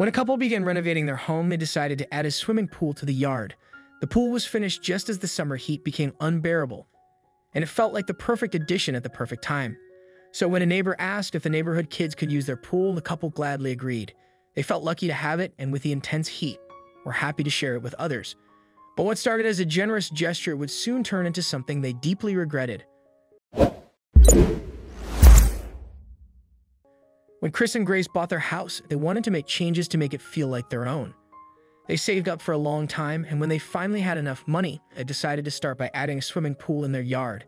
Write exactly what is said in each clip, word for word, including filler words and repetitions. When a couple began renovating their home, they decided to add a swimming pool to the yard. The pool was finished just as the summer heat became unbearable, and it felt like the perfect addition at the perfect time. So when a neighbor asked if the neighborhood kids could use their pool, the couple gladly agreed. They felt lucky to have it, and with the intense heat, were happy to share it with others. But what started as a generous gesture would soon turn into something they deeply regretted. When Chris and Grace bought their house, they wanted to make changes to make it feel like their own. They saved up for a long time, and when they finally had enough money, they decided to start by adding a swimming pool in their yard.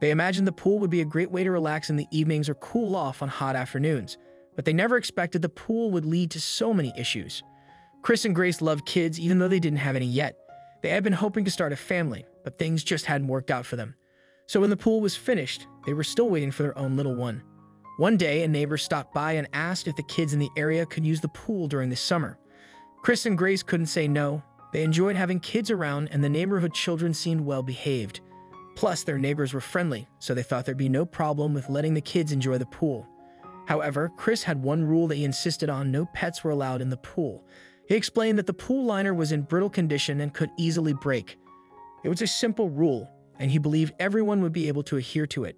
They imagined the pool would be a great way to relax in the evenings or cool off on hot afternoons, but they never expected the pool would lead to so many issues. Chris and Grace loved kids even though they didn't have any yet. They had been hoping to start a family, but things just hadn't worked out for them. So when the pool was finished, they were still waiting for their own little one. One day, a neighbor stopped by and asked if the kids in the area could use the pool during the summer. Chris and Grace couldn't say no. They enjoyed having kids around, and the neighborhood children seemed well-behaved. Plus, their neighbors were friendly, so they thought there'd be no problem with letting the kids enjoy the pool. However, Chris had one rule that he insisted on: no pets were allowed in the pool. He explained that the pool liner was in brittle condition and could easily break. It was a simple rule, and he believed everyone would be able to adhere to it.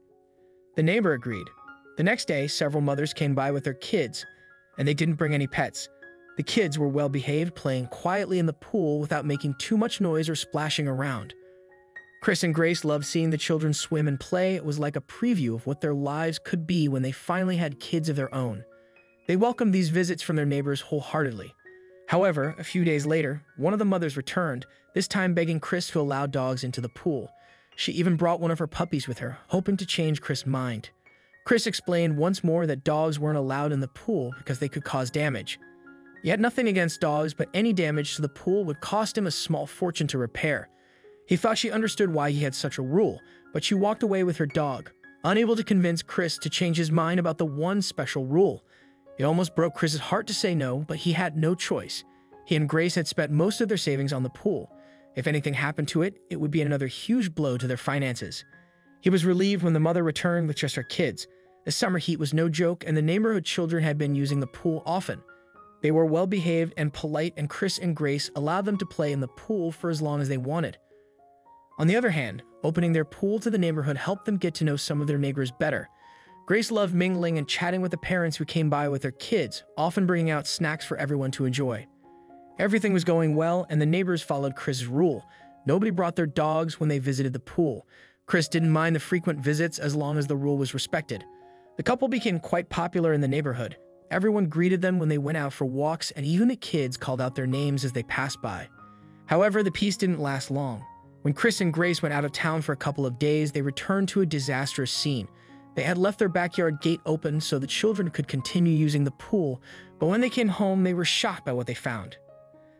The neighbor agreed. The next day, several mothers came by with their kids, and they didn't bring any pets. The kids were well-behaved, playing quietly in the pool without making too much noise or splashing around. Chris and Grace loved seeing the children swim and play. It was like a preview of what their lives could be when they finally had kids of their own. They welcomed these visits from their neighbors wholeheartedly. However, a few days later, one of the mothers returned, this time begging Chris to allow dogs into the pool. She even brought one of her puppies with her, hoping to change Chris' mind. Chris explained once more that dogs weren't allowed in the pool because they could cause damage. He had nothing against dogs, but any damage to the pool would cost him a small fortune to repair. He thought she understood why he had such a rule, but she walked away with her dog, unable to convince Chris to change his mind about the one special rule. It almost broke Chris's heart to say no, but he had no choice. He and Grace had spent most of their savings on the pool. If anything happened to it, it would be another huge blow to their finances. He was relieved when the mother returned with just her kids. The summer heat was no joke, and the neighborhood children had been using the pool often. They were well-behaved and polite, and Chris and Grace allowed them to play in the pool for as long as they wanted. On the other hand, opening their pool to the neighborhood helped them get to know some of their neighbors better. Grace loved mingling and chatting with the parents who came by with their kids, often bringing out snacks for everyone to enjoy. Everything was going well, and the neighbors followed Chris's rule. Nobody brought their dogs when they visited the pool. Chris didn't mind the frequent visits as long as the rule was respected. The couple became quite popular in the neighborhood. Everyone greeted them when they went out for walks, and even the kids called out their names as they passed by. However, the peace didn't last long. When Chris and Grace went out of town for a couple of days, they returned to a disastrous scene. They had left their backyard gate open so the children could continue using the pool, but when they came home, they were shocked by what they found.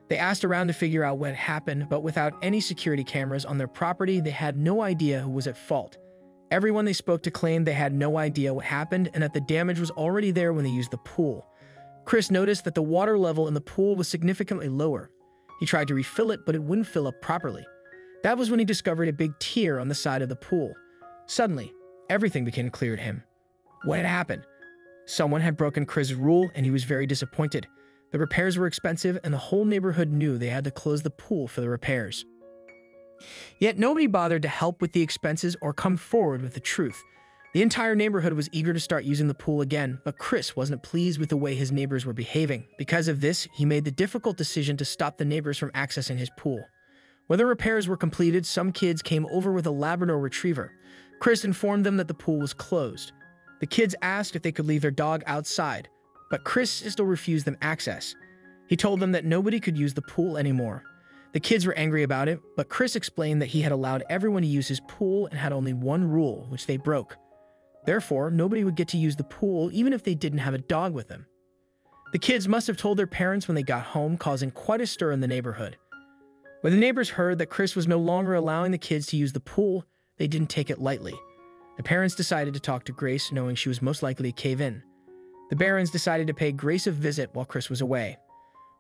They asked around to figure out what happened, but without any security cameras on their property, they had no idea who was at fault. Everyone they spoke to claimed they had no idea what happened and that the damage was already there when they used the pool. Chris noticed that the water level in the pool was significantly lower. He tried to refill it, but it wouldn't fill up properly. That was when he discovered a big tear on the side of the pool. Suddenly, everything became clear to him. What had happened? Someone had broken Chris' rule, and he was very disappointed. The repairs were expensive, and the whole neighborhood knew they had to close the pool for the repairs. Yet nobody bothered to help with the expenses or come forward with the truth. The entire neighborhood was eager to start using the pool again, but Chris wasn't pleased with the way his neighbors were behaving. Because of this, he made the difficult decision to stop the neighbors from accessing his pool. When the repairs were completed, some kids came over with a Labrador Retriever. Chris informed them that the pool was closed. The kids asked if they could leave their dog outside, but Chris still refused them access. He told them that nobody could use the pool anymore. The kids were angry about it, but Chris explained that he had allowed everyone to use his pool and had only one rule, which they broke. Therefore, nobody would get to use the pool even if they didn't have a dog with them. The kids must have told their parents when they got home, causing quite a stir in the neighborhood. When the neighbors heard that Chris was no longer allowing the kids to use the pool, they didn't take it lightly. The parents decided to talk to Grace, knowing she was most likely to cave in. The Barons decided to pay Grace a visit while Chris was away.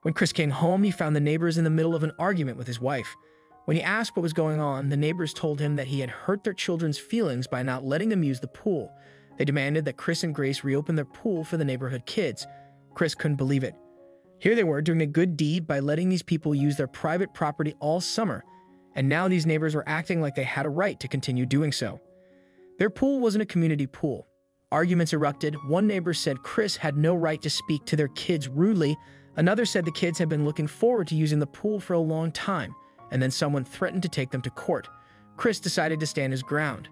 When Chris came home, he found the neighbors in the middle of an argument with his wife. When he asked what was going on, the neighbors told him that he had hurt their children's feelings by not letting them use the pool. They demanded that Chris and Grace reopen their pool for the neighborhood kids. Chris couldn't believe it. Here they were doing a good deed by letting these people use their private property all summer, and now these neighbors were acting like they had a right to continue doing so. Their pool wasn't a community pool. Arguments erupted. One neighbor said Chris had no right to speak to their kids rudely. Another said the kids had been looking forward to using the pool for a long time, and then someone threatened to take them to court. Chris decided to stand his ground.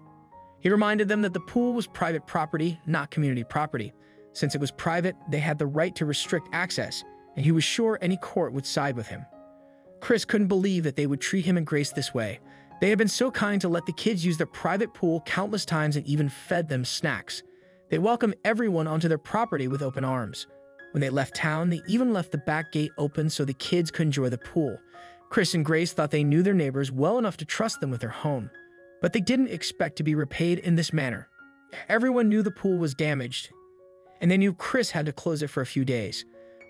He reminded them that the pool was private property, not community property. Since it was private, they had the right to restrict access, and he was sure any court would side with him. Chris couldn't believe that they would treat him and Grace this way. They had been so kind to let the kids use their private pool countless times and even fed them snacks. They welcomed everyone onto their property with open arms. When they left town, they even left the back gate open so the kids could enjoy the pool. Chris and Grace thought they knew their neighbors well enough to trust them with their home, but they didn't expect to be repaid in this manner. Everyone knew the pool was damaged, and they knew Chris had to close it for a few days,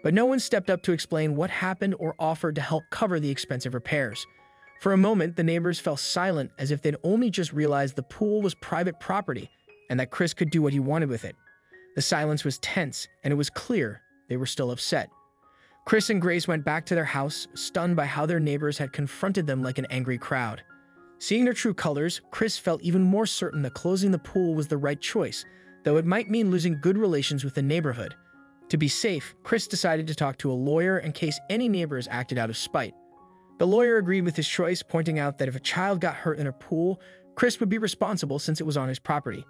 but no one stepped up to explain what happened or offered to help cover the expensive repairs. For a moment, the neighbors fell silent, as if they'd only just realized the pool was private property and that Chris could do what he wanted with it. The silence was tense, and it was clear they were still upset. Chris and Grace went back to their house, stunned by how their neighbors had confronted them like an angry crowd. Seeing their true colors, Chris felt even more certain that closing the pool was the right choice, though it might mean losing good relations with the neighborhood. To be safe, Chris decided to talk to a lawyer in case any neighbors acted out of spite. The lawyer agreed with his choice, pointing out that if a child got hurt in a pool, Chris would be responsible since it was on his property.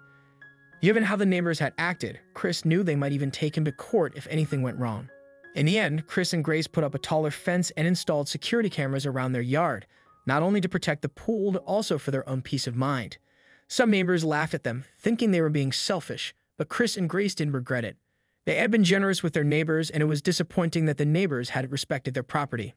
Given how the neighbors had acted, Chris knew they might even take him to court if anything went wrong. In the end, Chris and Grace put up a taller fence and installed security cameras around their yard, not only to protect the pool, but also for their own peace of mind. Some neighbors laughed at them, thinking they were being selfish, but Chris and Grace didn't regret it. They had been generous with their neighbors, and it was disappointing that the neighbors hadn't respected their property.